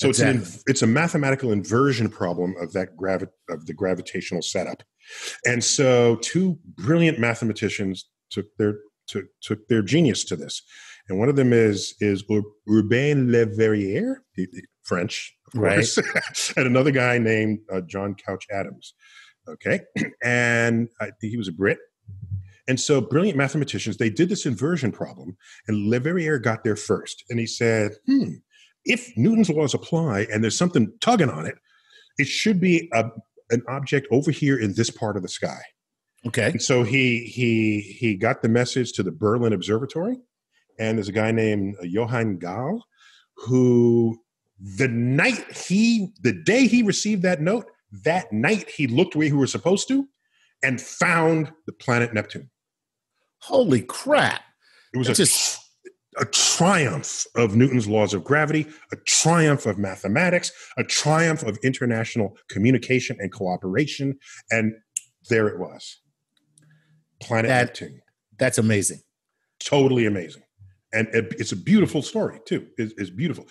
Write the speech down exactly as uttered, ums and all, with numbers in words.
So exactly. it's an, it's a mathematical inversion problem of that gravi of the gravitational setup. And so two brilliant mathematicians took their took, took their genius to this. And one of them is is Urbain Le Verrier, French, of course, right. and another guy named uh, John Couch Adams. Okay, and I think he was a Brit. And so brilliant mathematicians, they did this inversion problem, and Le Verrier got there first. And he said, hmm, if Newton's laws apply and there's something tugging on it, it should be a, an object over here in this part of the sky. Okay. And so he, he, he got the message to the Berlin Observatory, and there's a guy named Johann Galle who the night he, the day he received that note, that night he looked where he was supposed to and found the planet Neptune. Holy crap. It was a, just... a triumph of Newton's laws of gravity, a triumph of mathematics, a triumph of international communication and cooperation. And there it was. Planet that, Neptune. That's amazing. Totally amazing. And it, it's a beautiful story, too. It, it's beautiful.